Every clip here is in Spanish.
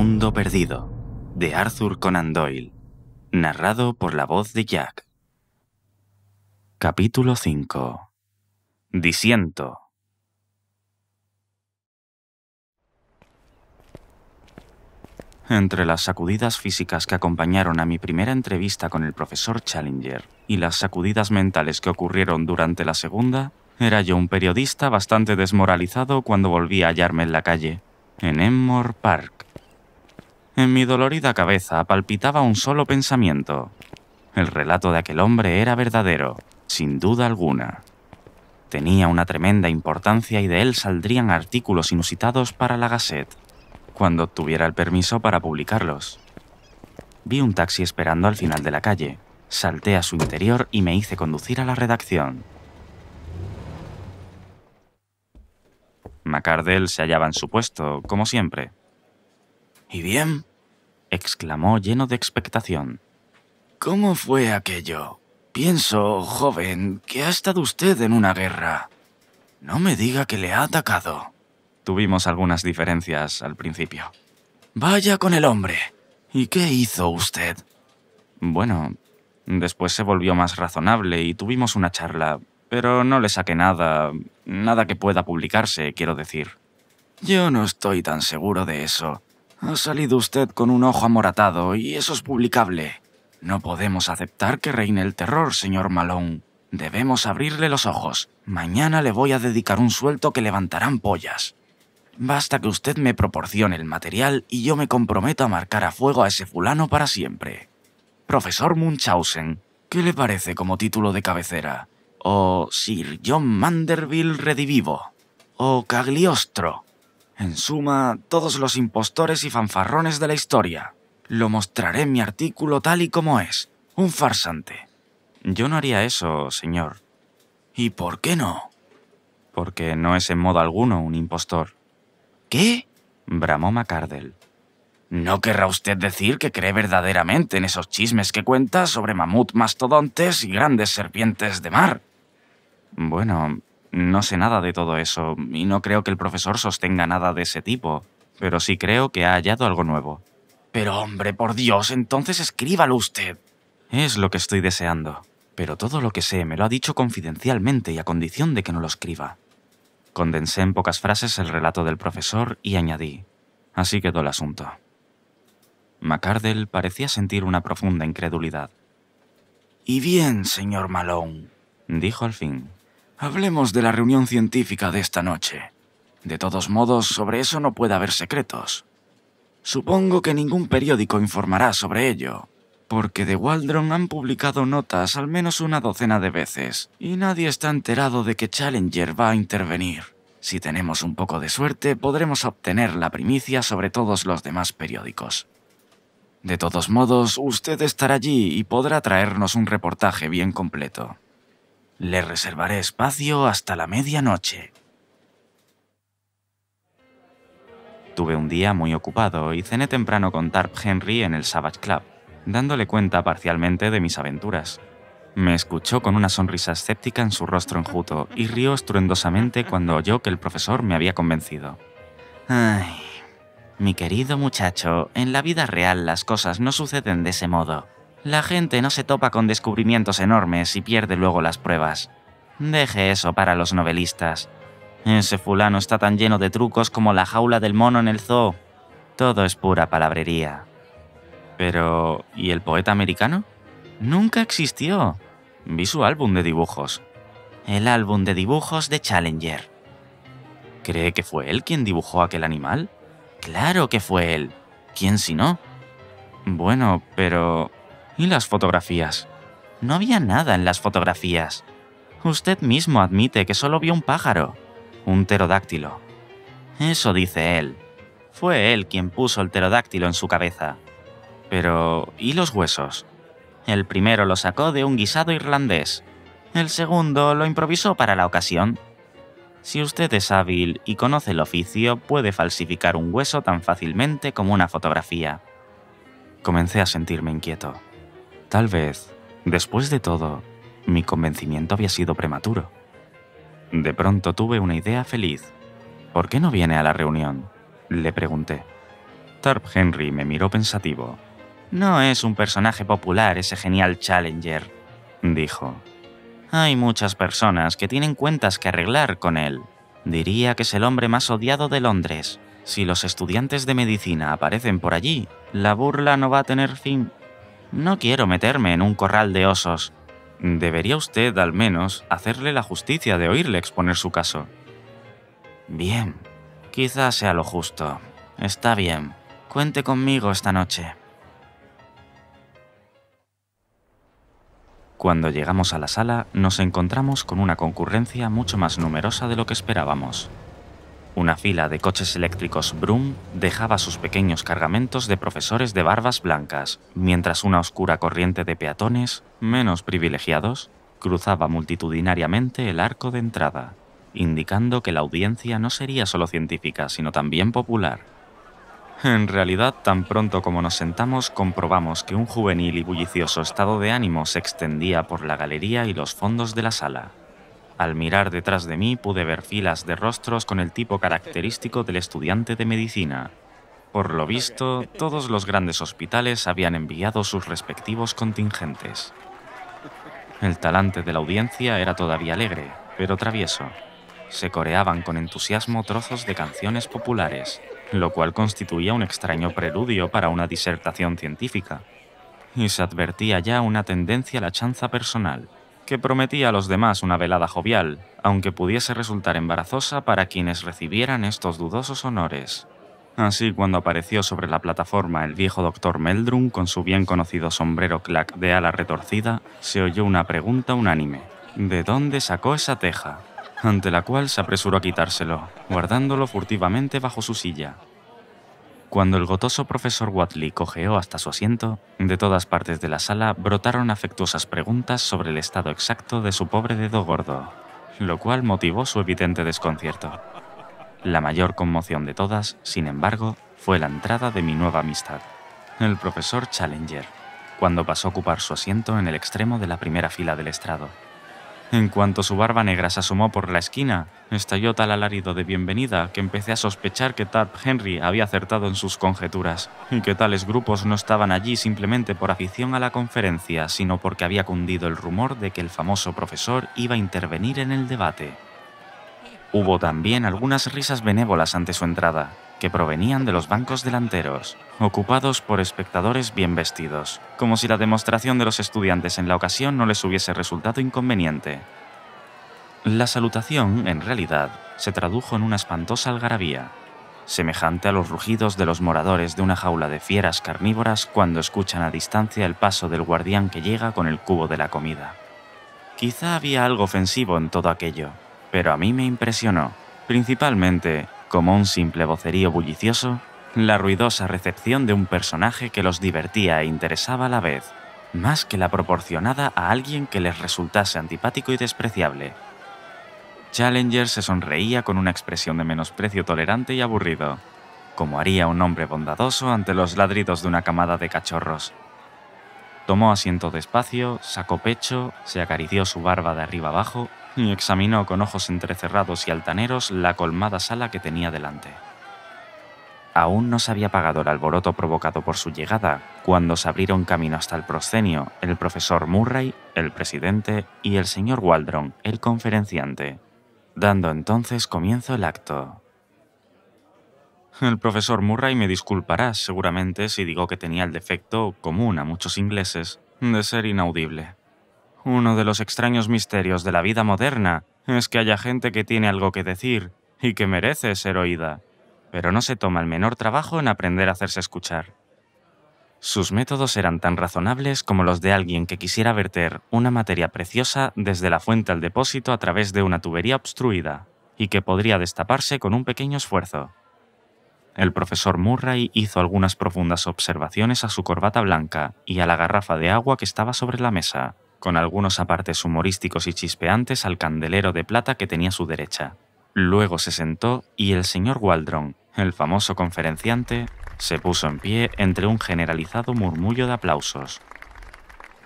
Mundo Perdido, de Arthur Conan Doyle, narrado por La Voz de Jacc. Capítulo 5. Disiento. Entre las sacudidas físicas que acompañaron a mi primera entrevista con el profesor Challenger y las sacudidas mentales que ocurrieron durante la segunda, era yo un periodista bastante desmoralizado cuando volví a hallarme en la calle, en Enmore Park. En mi dolorida cabeza palpitaba un solo pensamiento. El relato de aquel hombre era verdadero, sin duda alguna. Tenía una tremenda importancia y de él saldrían artículos inusitados para la Gazette, cuando obtuviera el permiso para publicarlos. Vi un taxi esperando al final de la calle, salté a su interior y me hice conducir a la redacción. McArdle se hallaba en su puesto, como siempre. —¿Y bien? —exclamó lleno de expectación—. ¿Cómo fue aquello? Pienso, joven, que ha estado usted en una guerra. No me diga que le ha atacado. Tuvimos algunas diferencias al principio. Vaya con el hombre. ¿Y qué hizo usted? Bueno, después se volvió más razonable y tuvimos una charla, pero no le saqué nada que pueda publicarse, quiero decir. Yo no estoy tan seguro de eso. Ha salido usted con un ojo amoratado y eso es publicable. No podemos aceptar que reine el terror, señor Malone. Debemos abrirle los ojos. Mañana le voy a dedicar un sueldo que levantarán pollas. Basta que usted me proporcione el material y yo me comprometo a marcar a fuego a ese fulano para siempre. Profesor Munchausen, ¿qué le parece como título de cabecera? O Sir John Manderville redivivo. O Cagliostro. En suma, todos los impostores y fanfarrones de la historia. Lo mostraré en mi artículo tal y como es, un farsante. Yo no haría eso, señor. ¿Y por qué no? Porque no es en modo alguno un impostor. ¿Qué? Bramó McArdle. ¿No querrá usted decir que cree verdaderamente en esos chismes que cuenta sobre mamut mastodontes y grandes serpientes de mar? Bueno, no sé nada de todo eso y no creo que el profesor sostenga nada de ese tipo, pero sí creo que ha hallado algo nuevo. Pero hombre, por Dios, entonces escríbalo usted. Es lo que estoy deseando, pero todo lo que sé me lo ha dicho confidencialmente y a condición de que no lo escriba. Condensé en pocas frases el relato del profesor y añadí. Así quedó el asunto. McArdle parecía sentir una profunda incredulidad. —Y bien, señor Malone —dijo al fin—, hablemos de la reunión científica de esta noche. De todos modos, sobre eso no puede haber secretos. Supongo que ningún periódico informará sobre ello, porque de Waldron han publicado notas al menos una docena de veces, y nadie está enterado de que Challenger va a intervenir. Si tenemos un poco de suerte, podremos obtener la primicia sobre todos los demás periódicos. De todos modos, usted estará allí y podrá traernos un reportaje bien completo. Le reservaré espacio hasta la medianoche. Tuve un día muy ocupado y cené temprano con Tarp Henry en el Savage Club, dándole cuenta parcialmente de mis aventuras. Me escuchó con una sonrisa escéptica en su rostro enjuto y rió estruendosamente cuando oyó que el profesor me había convencido. Ay, mi querido muchacho, en la vida real las cosas no suceden de ese modo. La gente no se topa con descubrimientos enormes y pierde luego las pruebas. Deje eso para los novelistas. Ese fulano está tan lleno de trucos como la jaula del mono en el zoo. Todo es pura palabrería. Pero, ¿y el poeta americano? Nunca existió. Vi su álbum de dibujos. El álbum de dibujos de Challenger. ¿Cree que fue él quien dibujó aquel animal? Claro que fue él. ¿Quién si no? Bueno, pero... ¿y las fotografías? No había nada en las fotografías. Usted mismo admite que solo vio un pájaro. Un pterodáctilo. Eso dice él. Fue él quien puso el pterodáctilo en su cabeza. Pero, ¿y los huesos? El primero lo sacó de un guisado irlandés. El segundo lo improvisó para la ocasión. Si usted es hábil y conoce el oficio, puede falsificar un hueso tan fácilmente como una fotografía. Comencé a sentirme inquieto. Tal vez, después de todo, mi convencimiento había sido prematuro. De pronto tuve una idea feliz. ¿Por qué no viene a la reunión? Le pregunté. Tarp Henry me miró pensativo. «No es un personaje popular ese genial Challenger», dijo. «Hay muchas personas que tienen cuentas que arreglar con él. Diría que es el hombre más odiado de Londres. Si los estudiantes de medicina aparecen por allí, la burla no va a tener fin. No quiero meterme en un corral de osos». «Debería usted, al menos, hacerle la justicia de oírle exponer su caso». «Bien, quizás sea lo justo. Está bien. Cuente conmigo esta noche». Cuando llegamos a la sala, nos encontramos con una concurrencia mucho más numerosa de lo que esperábamos. Una fila de coches eléctricos Broom dejaba sus pequeños cargamentos de profesores de barbas blancas, mientras una oscura corriente de peatones, menos privilegiados, cruzaba multitudinariamente el arco de entrada, indicando que la audiencia no sería solo científica, sino también popular. En realidad, tan pronto como nos sentamos, comprobamos que un juvenil y bullicioso estado de ánimo se extendía por la galería y los fondos de la sala. Al mirar detrás de mí, pude ver filas de rostros con el tipo característico del estudiante de medicina. Por lo visto, todos los grandes hospitales habían enviado sus respectivos contingentes. El talante de la audiencia era todavía alegre, pero travieso. Se coreaban con entusiasmo trozos de canciones populares, lo cual constituía un extraño preludio para una disertación científica, y se advertía ya una tendencia a la chanza personal, que prometía a los demás una velada jovial, aunque pudiese resultar embarazosa para quienes recibieran estos dudosos honores. Así, cuando apareció sobre la plataforma el viejo doctor Meldrum con su bien conocido sombrero clac de ala retorcida, se oyó una pregunta unánime: ¿de dónde sacó esa teja?, ante la cual se apresuró a quitárselo, guardándolo furtivamente bajo su silla. Cuando el gotoso profesor Watley cojeó hasta su asiento, de todas partes de la sala brotaron afectuosas preguntas sobre el estado exacto de su pobre dedo gordo, lo cual motivó su evidente desconcierto. La mayor conmoción de todas, sin embargo, fue la entrada de mi nueva amistad, el profesor Challenger, cuando pasó a ocupar su asiento en el extremo de la primera fila del estrado. En cuanto su barba negra se asomó por la esquina, estalló tal alarido de bienvenida que empecé a sospechar que Tarp Henry había acertado en sus conjeturas, y que tales grupos no estaban allí simplemente por afición a la conferencia, sino porque había cundido el rumor de que el famoso profesor iba a intervenir en el debate. Hubo también algunas risas benévolas ante su entrada, que provenían de los bancos delanteros, ocupados por espectadores bien vestidos, como si la demostración de los estudiantes en la ocasión no les hubiese resultado inconveniente. La salutación, en realidad, se tradujo en una espantosa algarabía, semejante a los rugidos de los moradores de una jaula de fieras carnívoras cuando escuchan a distancia el paso del guardián que llega con el cubo de la comida. Quizá había algo ofensivo en todo aquello, pero a mí me impresionó, principalmente, como un simple vocerío bullicioso, la ruidosa recepción de un personaje que los divertía e interesaba a la vez, más que la proporcionada a alguien que les resultase antipático y despreciable. Challenger se sonreía con una expresión de menosprecio tolerante y aburrido, como haría un hombre bondadoso ante los ladridos de una camada de cachorros. Tomó asiento despacio, sacó pecho, se acarició su barba de arriba abajo y examinó con ojos entrecerrados y altaneros la colmada sala que tenía delante. Aún no se había apagado el alboroto provocado por su llegada, cuando se abrieron camino hasta el proscenio el profesor Murray, el presidente, y el señor Waldron, el conferenciante, dando entonces comienzo el acto. El profesor Murray me disculpará seguramente si digo que tenía el defecto, común a muchos ingleses, de ser inaudible. Uno de los extraños misterios de la vida moderna es que haya gente que tiene algo que decir y que merece ser oída, pero no se toma el menor trabajo en aprender a hacerse escuchar. Sus métodos eran tan razonables como los de alguien que quisiera verter una materia preciosa desde la fuente al depósito a través de una tubería obstruida y que podría destaparse con un pequeño esfuerzo. El profesor Murray hizo algunas profundas observaciones a su corbata blanca y a la garrafa de agua que estaba sobre la mesa, con algunos apartes humorísticos y chispeantes al candelero de plata que tenía a su derecha. Luego se sentó y el señor Waldron, el famoso conferenciante, se puso en pie entre un generalizado murmullo de aplausos.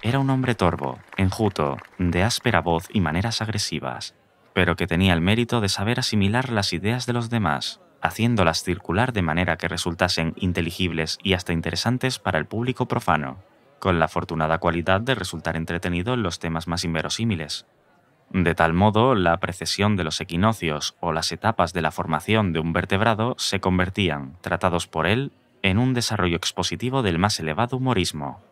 Era un hombre torvo, enjuto, de áspera voz y maneras agresivas, pero que tenía el mérito de saber asimilar las ideas de los demás, haciéndolas circular de manera que resultasen inteligibles y hasta interesantes para el público profano, con la afortunada cualidad de resultar entretenido en los temas más inverosímiles. De tal modo, la precesión de los equinoccios o las etapas de la formación de un vertebrado se convertían, tratados por él, en un desarrollo expositivo del más elevado humorismo.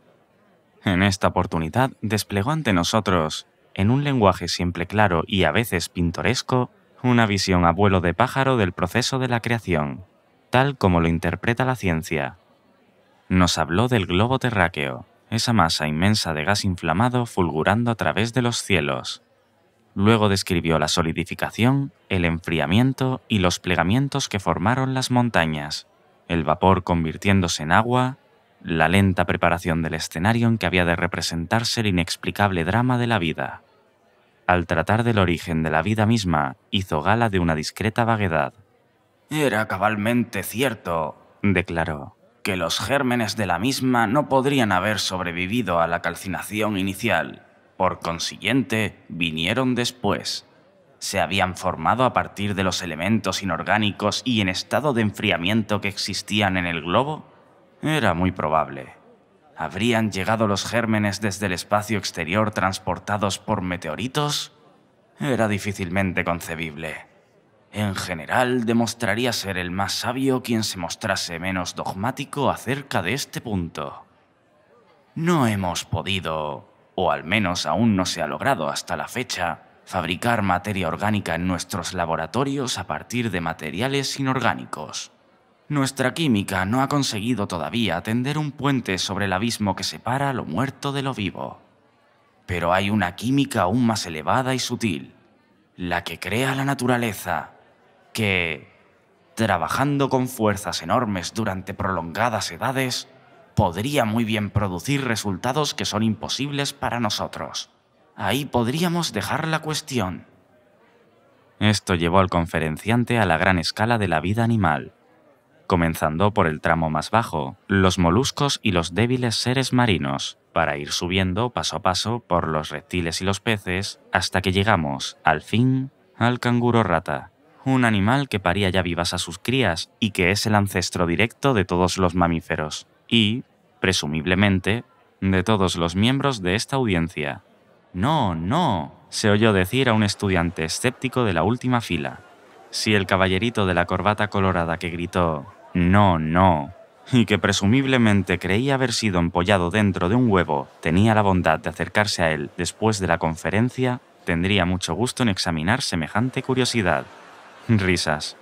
En esta oportunidad desplegó ante nosotros, en un lenguaje siempre claro y a veces pintoresco, una visión a vuelo de pájaro del proceso de la creación, tal como lo interpreta la ciencia. Nos habló del globo terráqueo, esa masa inmensa de gas inflamado fulgurando a través de los cielos. Luego describió la solidificación, el enfriamiento y los plegamientos que formaron las montañas, el vapor convirtiéndose en agua, la lenta preparación del escenario en que había de representarse el inexplicable drama de la vida. Al tratar del origen de la vida misma, hizo gala de una discreta vaguedad. «Era cabalmente cierto», declaró, «que los gérmenes de la misma no podrían haber sobrevivido a la calcinación inicial. Por consiguiente, vinieron después. Se habían formado a partir de los elementos inorgánicos y en estado de enfriamiento que existían en el globo. Era muy probable. ¿Habrían llegado los gérmenes desde el espacio exterior transportados por meteoritos? Era difícilmente concebible. En general, demostraría ser el más sabio quien se mostrase menos dogmático acerca de este punto. No hemos podido, o al menos aún no se ha logrado hasta la fecha, fabricar materia orgánica en nuestros laboratorios a partir de materiales inorgánicos. Nuestra química no ha conseguido todavía tender un puente sobre el abismo que separa lo muerto de lo vivo. Pero hay una química aún más elevada y sutil, la que crea la naturaleza, que, trabajando con fuerzas enormes durante prolongadas edades, podría muy bien producir resultados que son imposibles para nosotros. Ahí podríamos dejar la cuestión». Esto llevó al conferenciante a la gran escala de la vida animal, comenzando por el tramo más bajo, los moluscos y los débiles seres marinos, para ir subiendo paso a paso por los reptiles y los peces, hasta que llegamos, al fin, al canguro rata, un animal que paría ya vivas a sus crías y que es el ancestro directo de todos los mamíferos y, presumiblemente, de todos los miembros de esta audiencia. «No, no», se oyó decir a un estudiante escéptico de la última fila. Si el caballerito de la corbata colorada que gritó «no, no» y que presumiblemente creía haber sido empollado dentro de un huevo tenía la bondad de acercarse a él después de la conferencia, tendría mucho gusto en examinar semejante curiosidad. Risas.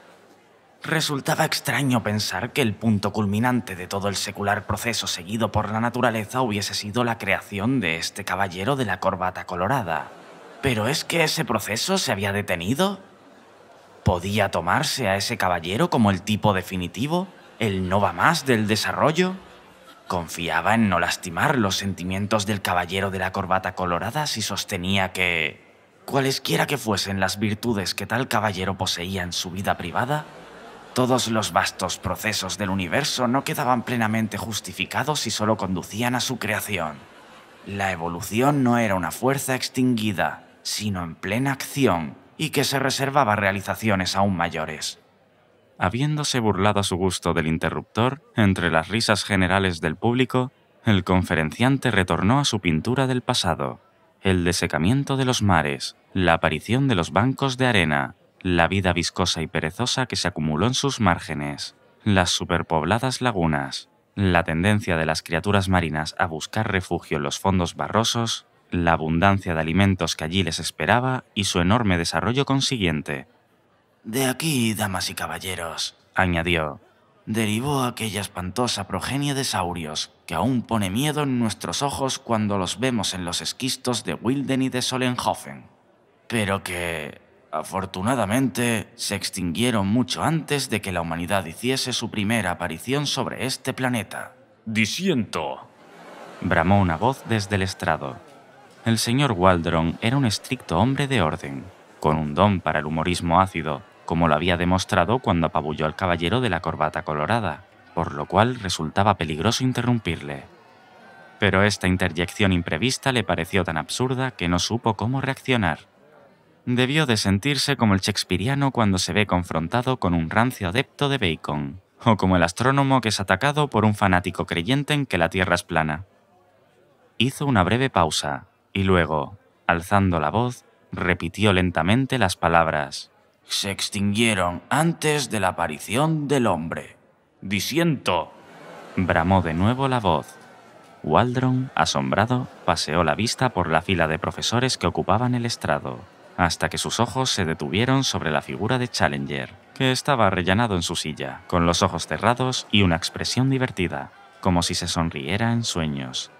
«Resultaba extraño pensar que el punto culminante de todo el secular proceso seguido por la naturaleza hubiese sido la creación de este caballero de la corbata colorada. ¿Pero es que ese proceso se había detenido? ¿Podía tomarse a ese caballero como el tipo definitivo, el no va más del desarrollo? ¿Confiaba en no lastimar los sentimientos del caballero de la corbata colorada si sostenía que, cualesquiera que fuesen las virtudes que tal caballero poseía en su vida privada, todos los vastos procesos del universo no quedaban plenamente justificados si solo conducían a su creación? La evolución no era una fuerza extinguida, sino en plena acción, y que se reservaba realizaciones aún mayores». Habiéndose burlado a su gusto del interruptor, entre las risas generales del público, el conferenciante retornó a su pintura del pasado, el desecamiento de los mares, la aparición de los bancos de arena, la vida viscosa y perezosa que se acumuló en sus márgenes, las superpobladas lagunas, la tendencia de las criaturas marinas a buscar refugio en los fondos barrosos, la abundancia de alimentos que allí les esperaba y su enorme desarrollo consiguiente. «De aquí, damas y caballeros», añadió, «derivó aquella espantosa progenie de saurios que aún pone miedo en nuestros ojos cuando los vemos en los esquistos de Wilden y de Solenhofen, pero que, afortunadamente, se extinguieron mucho antes de que la humanidad hiciese su primera aparición sobre este planeta». «Disiento», bramó una voz desde el estrado. El señor Waldron era un estricto hombre de orden, con un don para el humorismo ácido, como lo había demostrado cuando apabulló al caballero de la corbata colorada, por lo cual resultaba peligroso interrumpirle. Pero esta interjección imprevista le pareció tan absurda que no supo cómo reaccionar. debió de sentirse como el shakespeariano cuando se ve confrontado con un rancio adepto de Bacon, o como el astrónomo que es atacado por un fanático creyente en que la Tierra es plana. Hizo una breve pausa, y luego, alzando la voz, repitió lentamente las palabras. «Se extinguieron antes de la aparición del hombre. Disiento», bramó de nuevo la voz. Waldron, asombrado, paseó la vista por la fila de profesores que ocupaban el estrado, hasta que sus ojos se detuvieron sobre la figura de Challenger, que estaba arrellanado en su silla, con los ojos cerrados y una expresión divertida, como si se sonriera en sueños.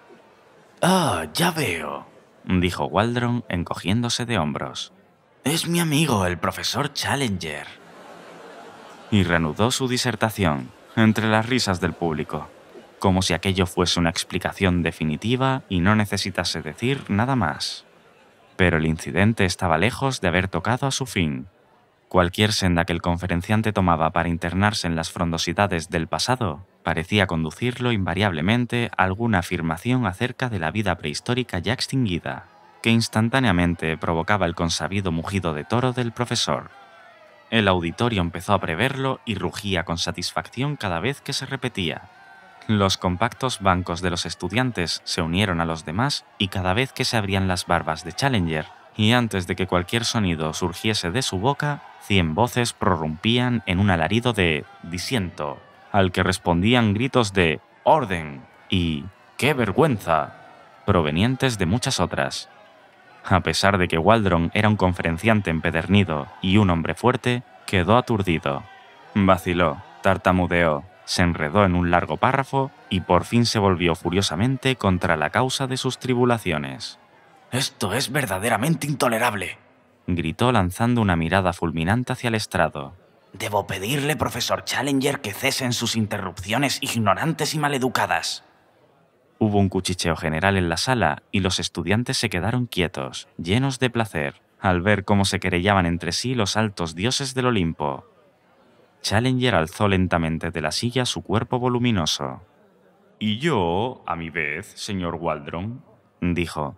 «Ah, ya veo», dijo Waldron encogiéndose de hombros. «Es mi amigo, el profesor Challenger». Y reanudó su disertación, entre las risas del público, como si aquello fuese una explicación definitiva y no necesitase decir nada más. Pero el incidente estaba lejos de haber tocado a su fin. Cualquier senda que el conferenciante tomaba para internarse en las frondosidades del pasado parecía conducirlo invariablemente a alguna afirmación acerca de la vida prehistórica ya extinguida, que instantáneamente provocaba el consabido mugido de toro del profesor. El auditorio empezó a preverlo y rugía con satisfacción cada vez que se repetía. Los compactos bancos de los estudiantes se unieron a los demás y cada vez que se abrían las barbas de Challenger, y antes de que cualquier sonido surgiese de su boca, 100 voces prorrumpían en un alarido de «disiento», al que respondían gritos de «orden» y «qué vergüenza», provenientes de muchas otras. A pesar de que Waldron era un conferenciante empedernido y un hombre fuerte, quedó aturdido. Vaciló, tartamudeó, se enredó en un largo párrafo y por fin se volvió furiosamente contra la causa de sus tribulaciones. «Esto es verdaderamente intolerable», gritó lanzando una mirada fulminante hacia el estrado. «Debo pedirle, profesor Challenger, que cesen sus interrupciones ignorantes y maleducadas». Hubo un cuchicheo general en la sala y los estudiantes se quedaron quietos, llenos de placer, al ver cómo se querellaban entre sí los altos dioses del Olimpo. Challenger alzó lentamente de la silla su cuerpo voluminoso. «Y yo, a mi vez, señor Waldron», dijo,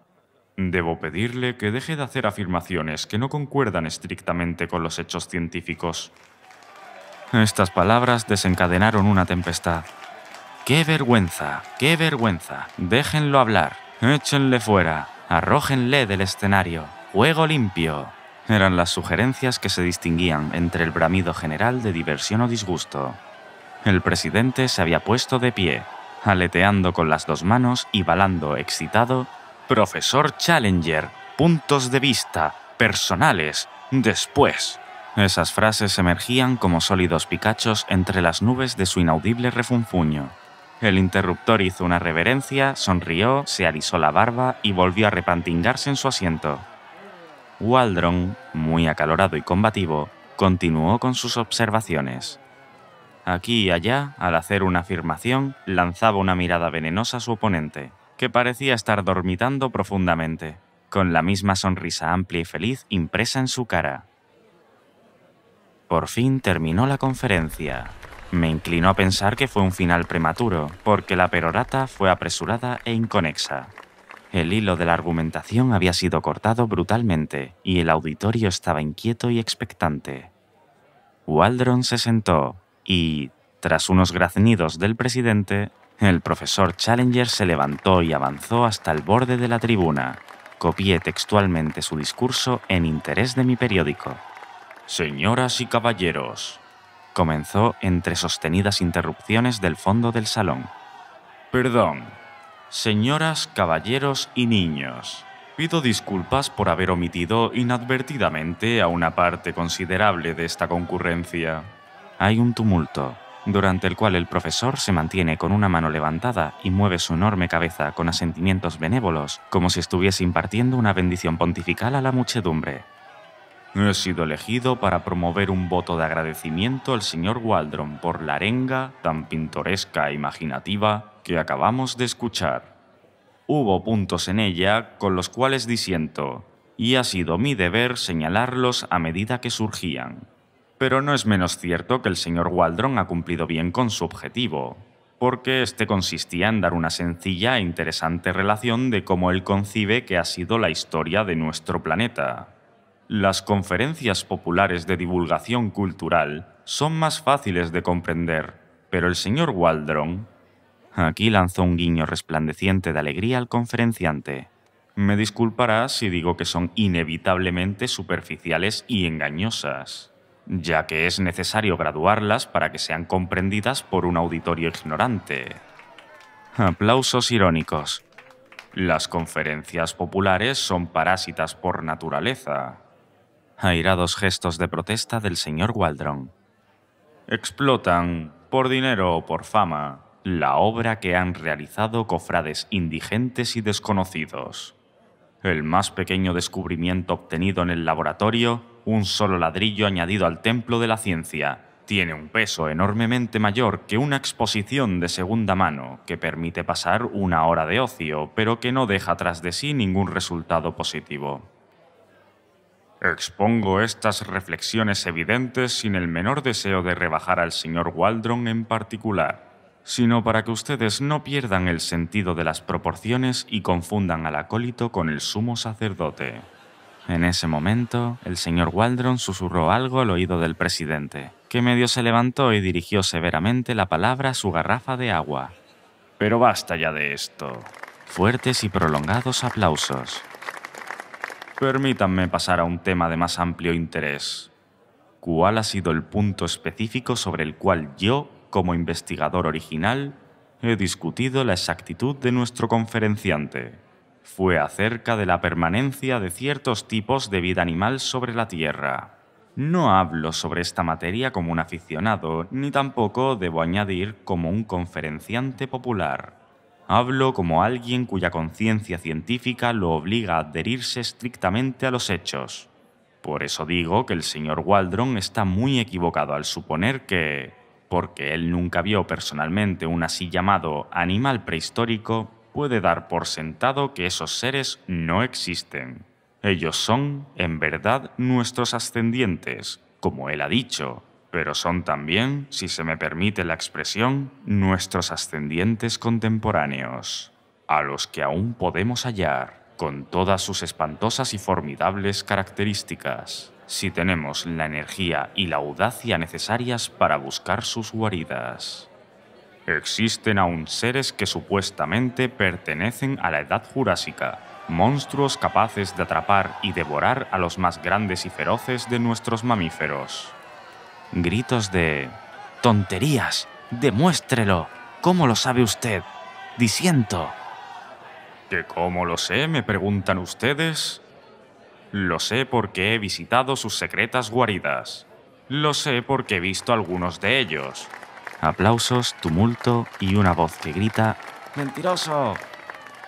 «debo pedirle que deje de hacer afirmaciones que no concuerdan estrictamente con los hechos científicos». Estas palabras desencadenaron una tempestad. «¡Qué vergüenza! ¡Qué vergüenza! ¡Déjenlo hablar! ¡Échenle fuera! ¡Arrójenle del escenario! ¡Juego limpio!» Eran las sugerencias que se distinguían entre el bramido general de diversión o disgusto. El presidente se había puesto de pie, aleteando con las dos manos y balando excitado: «Profesor Challenger, puntos de vista, personales, después». Esas frases emergían como sólidos picachos entre las nubes de su inaudible refunfuño. El interruptor hizo una reverencia, sonrió, se alisó la barba y volvió a repantingarse en su asiento. Waldron, muy acalorado y combativo, continuó con sus observaciones. Aquí y allá, al hacer una afirmación, lanzaba una mirada venenosa a su oponente, que parecía estar dormitando profundamente, con la misma sonrisa amplia y feliz impresa en su cara. Por fin terminó la conferencia. Me inclinó a pensar que fue un final prematuro, porque la perorata fue apresurada e inconexa. El hilo de la argumentación había sido cortado brutalmente y el auditorio estaba inquieto y expectante. Waldron se sentó y, tras unos graznidos del presidente, el profesor Challenger se levantó y avanzó hasta el borde de la tribuna. Copié textualmente su discurso en Interés de mi periódico. «Señoras y caballeros», comenzó entre sostenidas interrupciones del fondo del salón. «Perdón. Señoras, caballeros y niños, pido disculpas por haber omitido inadvertidamente a una parte considerable de esta concurrencia». Hay un tumulto, durante el cual el profesor se mantiene con una mano levantada y mueve su enorme cabeza con asentimientos benévolos, como si estuviese impartiendo una bendición pontifical a la muchedumbre. «He sido elegido para promover un voto de agradecimiento al señor Waldron por la arenga tan pintoresca e imaginativa que acabamos de escuchar. Hubo puntos en ella con los cuales disiento, y ha sido mi deber señalarlos a medida que surgían. Pero no es menos cierto que el señor Waldron ha cumplido bien con su objetivo, porque este consistía en dar una sencilla e interesante relación de cómo él concibe que ha sido la historia de nuestro planeta. Las conferencias populares de divulgación cultural son más fáciles de comprender, pero el señor Waldron... Aquí lanzó un guiño resplandeciente de alegría al conferenciante. Me disculparás si digo que son inevitablemente superficiales y engañosas, ya que es necesario graduarlas para que sean comprendidas por un auditorio ignorante. Aplausos irónicos. Las conferencias populares son parásitas por naturaleza. Airados gestos de protesta del señor Waldron. Explotan, por dinero o por fama, la obra que han realizado cofrades indigentes y desconocidos. El más pequeño descubrimiento obtenido en el laboratorio, un solo ladrillo añadido al templo de la ciencia, tiene un peso enormemente mayor que una exposición de segunda mano que permite pasar una hora de ocio, pero que no deja tras de sí ningún resultado positivo. Expongo estas reflexiones evidentes sin el menor deseo de rebajar al señor Waldron en particular, sino para que ustedes no pierdan el sentido de las proporciones y confundan al acólito con el sumo sacerdote. En ese momento, el señor Waldron susurró algo al oído del presidente, que medio se levantó y dirigió severamente la palabra a su garrafa de agua. Pero basta ya de esto. Fuertes y prolongados aplausos. Permítanme pasar a un tema de más amplio interés. ¿Cuál ha sido el punto específico sobre el cual yo, como investigador original, he discutido la exactitud de nuestro conferenciante? Fue acerca de la permanencia de ciertos tipos de vida animal sobre la Tierra. No hablo sobre esta materia como un aficionado, ni tampoco, debo añadir, como un conferenciante popular. Hablo como alguien cuya conciencia científica lo obliga a adherirse estrictamente a los hechos. Por eso digo que el señor Waldron está muy equivocado al suponer que... porque él nunca vio personalmente un así llamado animal prehistórico, puede dar por sentado que esos seres no existen. Ellos son, en verdad, nuestros ascendientes, como él ha dicho, pero son también, si se me permite la expresión, nuestros ascendientes contemporáneos, a los que aún podemos hallar, con todas sus espantosas y formidables características, si tenemos la energía y la audacia necesarias para buscar sus guaridas. Existen aún seres que supuestamente pertenecen a la Edad Jurásica, monstruos capaces de atrapar y devorar a los más grandes y feroces de nuestros mamíferos. Gritos de «¡Tonterías! ¡Demuéstrelo! ¿Cómo lo sabe usted? ¡Disiento!». ¿Que cómo lo sé?, me preguntan ustedes. Lo sé porque he visitado sus secretas guaridas. Lo sé porque he visto algunos de ellos. Aplausos, tumulto y una voz que grita «¡Mentiroso!».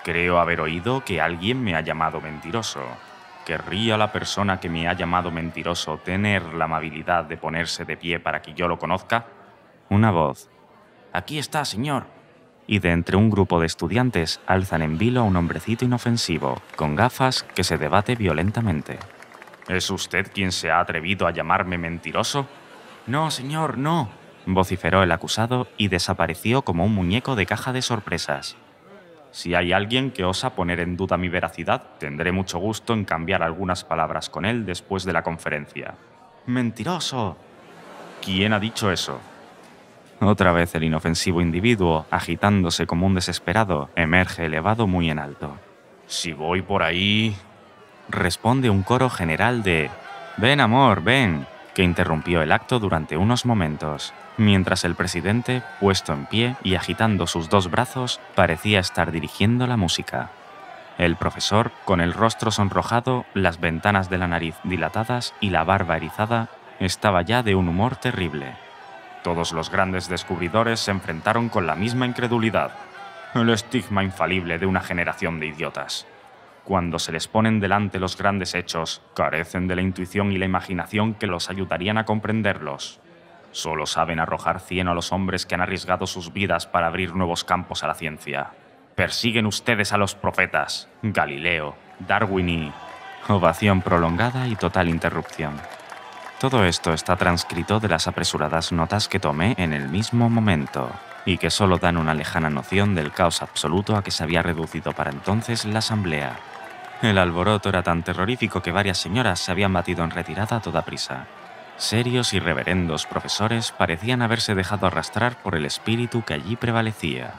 Creo haber oído que alguien me ha llamado mentiroso. ¿Querría la persona que me ha llamado mentiroso tener la amabilidad de ponerse de pie para que yo lo conozca? Una voz «¡Aquí está, señor!». Y de entre un grupo de estudiantes alzan en vilo a un hombrecito inofensivo, con gafas, que se debate violentamente. ¿Es usted quien se ha atrevido a llamarme mentiroso? No, señor, no, vociferó el acusado y desapareció como un muñeco de caja de sorpresas. Si hay alguien que osa poner en duda mi veracidad, tendré mucho gusto en cambiar algunas palabras con él después de la conferencia. ¡Mentiroso! ¿Quién ha dicho eso? Otra vez el inofensivo individuo, agitándose como un desesperado, emerge elevado muy en alto. «Si voy por ahí...», responde un coro general de «Ven, amor, ven», que interrumpió el acto durante unos momentos, mientras el presidente, puesto en pie y agitando sus dos brazos, parecía estar dirigiendo la música. El profesor, con el rostro sonrojado, las ventanas de la nariz dilatadas y la barba erizada, estaba ya de un humor terrible. Todos los grandes descubridores se enfrentaron con la misma incredulidad, el estigma infalible de una generación de idiotas. Cuando se les ponen delante los grandes hechos, carecen de la intuición y la imaginación que los ayudarían a comprenderlos. Solo saben arrojar cieno a los hombres que han arriesgado sus vidas para abrir nuevos campos a la ciencia. Persiguen ustedes a los profetas, Galileo, Darwin y... Ovación prolongada y total interrupción. Todo esto está transcrito de las apresuradas notas que tomé en el mismo momento, y que solo dan una lejana noción del caos absoluto a que se había reducido para entonces la asamblea. El alboroto era tan terrorífico que varias señoras se habían batido en retirada a toda prisa. Serios y reverendos profesores parecían haberse dejado arrastrar por el espíritu que allí prevalecía,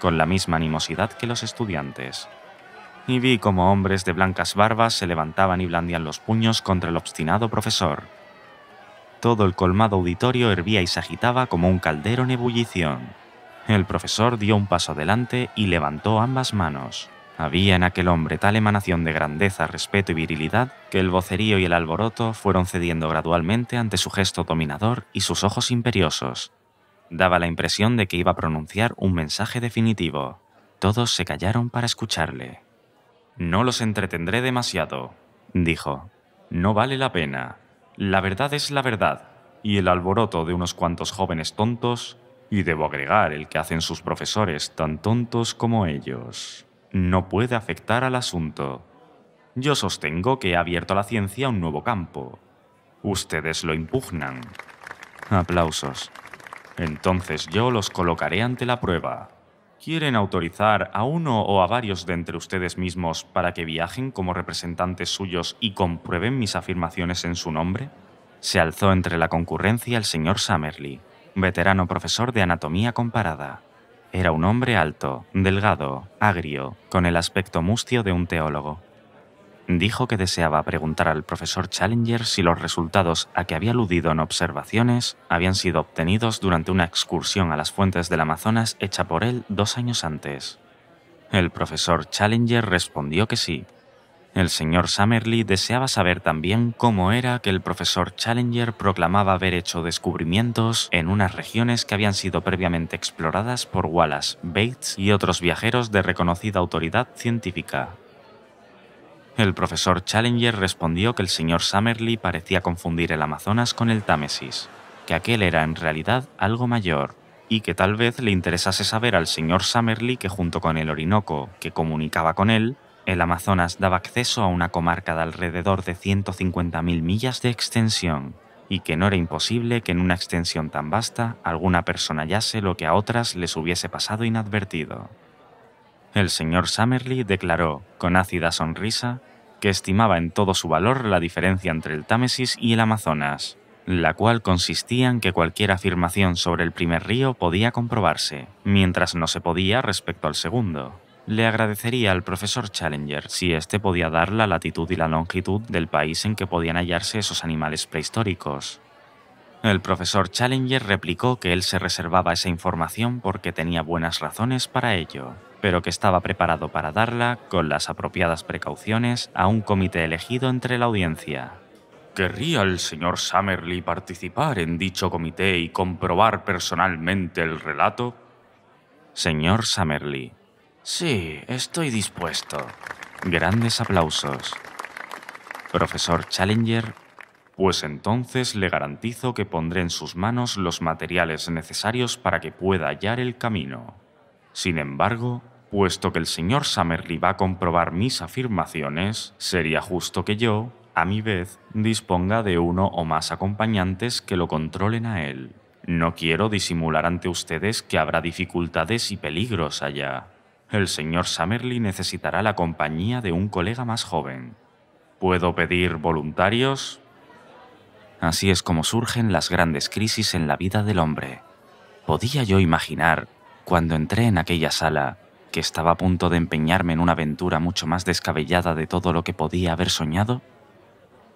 con la misma animosidad que los estudiantes. Y vi cómo hombres de blancas barbas se levantaban y blandían los puños contra el obstinado profesor. Todo el colmado auditorio hervía y se agitaba como un caldero en ebullición. El profesor dio un paso adelante y levantó ambas manos. Había en aquel hombre tal emanación de grandeza, respeto y virilidad que el vocerío y el alboroto fueron cediendo gradualmente ante su gesto dominador y sus ojos imperiosos. Daba la impresión de que iba a pronunciar un mensaje definitivo. Todos se callaron para escucharle. «No los entretendré demasiado», dijo. «No vale la pena. La verdad es la verdad, y el alboroto de unos cuantos jóvenes tontos, y debo agregar el que hacen sus profesores tan tontos como ellos, no puede afectar al asunto. Yo sostengo que he abierto a la ciencia un nuevo campo. Ustedes lo impugnan». Aplausos. «Entonces yo los colocaré ante la prueba. ¿Quieren autorizar a uno o a varios de entre ustedes mismos para que viajen como representantes suyos y comprueben mis afirmaciones en su nombre?». Se alzó entre la concurrencia el señor Summerlee, veterano profesor de anatomía comparada. Era un hombre alto, delgado, agrio, con el aspecto mustio de un teólogo. Dijo que deseaba preguntar al profesor Challenger si los resultados a que había aludido en observaciones habían sido obtenidos durante una excursión a las fuentes del Amazonas hecha por él 2 años antes. El profesor Challenger respondió que sí. El señor Summerlee deseaba saber también cómo era que el profesor Challenger proclamaba haber hecho descubrimientos en unas regiones que habían sido previamente exploradas por Wallace, Bates y otros viajeros de reconocida autoridad científica. El profesor Challenger respondió que el señor Summerlee parecía confundir el Amazonas con el Támesis, que aquel era en realidad algo mayor, y que tal vez le interesase saber al señor Summerlee que junto con el Orinoco, que comunicaba con él, el Amazonas daba acceso a una comarca de alrededor de 150.000 millas de extensión, y que no era imposible que en una extensión tan vasta alguna persona hallase lo que a otras les hubiese pasado inadvertido. El señor Summerlee declaró, con ácida sonrisa, que estimaba en todo su valor la diferencia entre el Támesis y el Amazonas, la cual consistía en que cualquier afirmación sobre el primer río podía comprobarse, mientras no se podía respecto al segundo. Le agradecería al profesor Challenger si éste podía dar la latitud y la longitud del país en que podían hallarse esos animales prehistóricos. El profesor Challenger replicó que él se reservaba esa información porque tenía buenas razones para ello, pero que estaba preparado para darla, con las apropiadas precauciones, a un comité elegido entre la audiencia. ¿Querría el señor Summerlee participar en dicho comité y comprobar personalmente el relato? Señor Summerlee: sí, estoy dispuesto. Grandes aplausos. Profesor Challenger: pues entonces le garantizo que pondré en sus manos los materiales necesarios para que pueda hallar el camino. Sin embargo, puesto que el señor Summerlee va a comprobar mis afirmaciones, sería justo que yo, a mi vez, disponga de uno o más acompañantes que lo controlen a él. No quiero disimular ante ustedes que habrá dificultades y peligros allá. El señor Summerlee necesitará la compañía de un colega más joven. ¿Puedo pedir voluntarios? Así es como surgen las grandes crisis en la vida del hombre. Podía yo imaginar, cuando entré en aquella sala, que estaba a punto de empeñarme en una aventura mucho más descabellada de todo lo que podía haber soñado.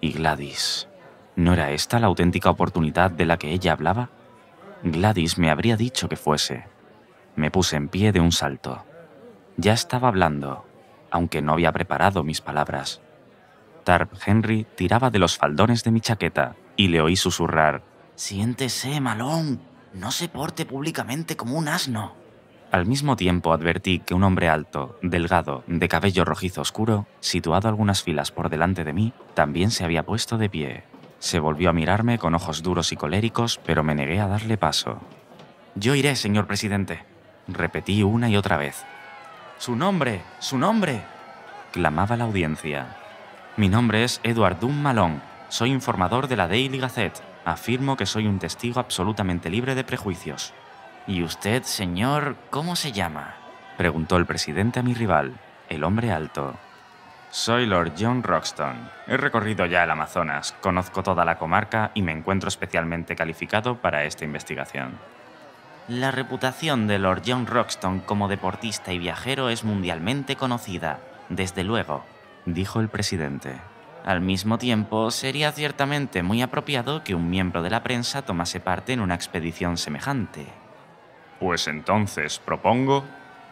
¿Y Gladys? ¿No era esta la auténtica oportunidad de la que ella hablaba? Gladys me habría dicho que fuese. Me puse en pie de un salto. Ya estaba hablando, aunque no había preparado mis palabras. Tarp Henry tiraba de los faldones de mi chaqueta y le oí susurrar: «Siéntese, Malone, no se porte públicamente como un asno». Al mismo tiempo advertí que un hombre alto, delgado, de cabello rojizo oscuro, situado algunas filas por delante de mí, también se había puesto de pie. Se volvió a mirarme con ojos duros y coléricos, pero me negué a darle paso. «Yo iré, señor presidente», repetí una y otra vez. «¡Su nombre! ¡Su nombre!», clamaba la audiencia. «Mi nombre es Edward Dunn Malone. Soy informador de la Daily Gazette. Afirmo que soy un testigo absolutamente libre de prejuicios». «¿Y usted, señor, cómo se llama?», preguntó el presidente a mi rival, el hombre alto. Soy Lord John Roxton. He recorrido ya el Amazonas, conozco toda la comarca y me encuentro especialmente calificado para esta investigación. La reputación de Lord John Roxton como deportista y viajero es mundialmente conocida, desde luego, dijo el presidente. Al mismo tiempo, sería ciertamente muy apropiado que un miembro de la prensa tomase parte en una expedición semejante. Pues entonces propongo,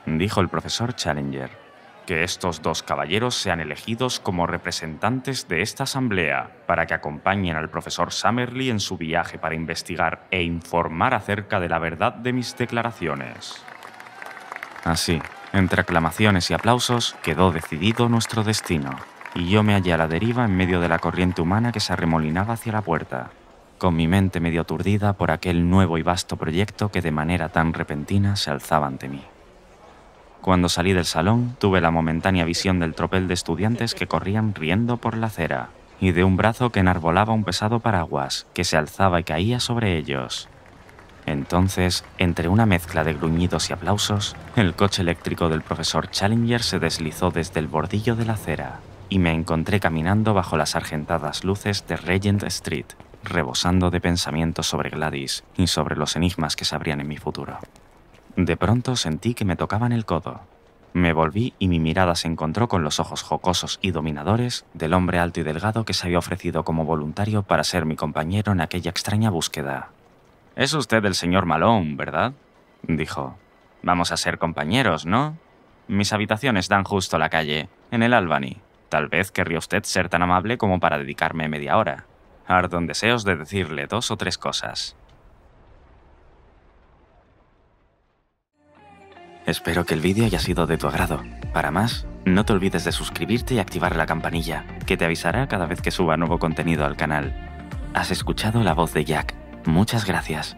dijo el profesor Challenger, que estos dos caballeros sean elegidos como representantes de esta asamblea para que acompañen al profesor Summerlee en su viaje para investigar e informar acerca de la verdad de mis declaraciones. Así, entre aclamaciones y aplausos, quedó decidido nuestro destino, y yo me hallé a la deriva en medio de la corriente humana que se arremolinaba hacia la puerta, con mi mente medio aturdida por aquel nuevo y vasto proyecto que de manera tan repentina se alzaba ante mí. Cuando salí del salón, tuve la momentánea visión del tropel de estudiantes que corrían riendo por la acera, y de un brazo que enarbolaba un pesado paraguas, que se alzaba y caía sobre ellos. Entonces, entre una mezcla de gruñidos y aplausos, el coche eléctrico del profesor Challenger se deslizó desde el bordillo de la acera, y me encontré caminando bajo las argentadas luces de Regent Street, rebosando de pensamientos sobre Gladys y sobre los enigmas que se abrían en mi futuro. De pronto sentí que me tocaban el codo. Me volví y mi mirada se encontró con los ojos jocosos y dominadores del hombre alto y delgado que se había ofrecido como voluntario para ser mi compañero en aquella extraña búsqueda. «Es usted el señor Malone, ¿verdad?», dijo. «Vamos a ser compañeros, ¿no? Mis habitaciones dan justo a la calle, en el Albany. Tal vez querría usted ser tan amable como para dedicarme media hora. Ardón deseos de decirle 2 o 3 cosas». Espero que el vídeo haya sido de tu agrado. Para más, no te olvides de suscribirte y activar la campanilla, que te avisará cada vez que suba nuevo contenido al canal. Has escuchado La Voz de Jacc. Muchas gracias.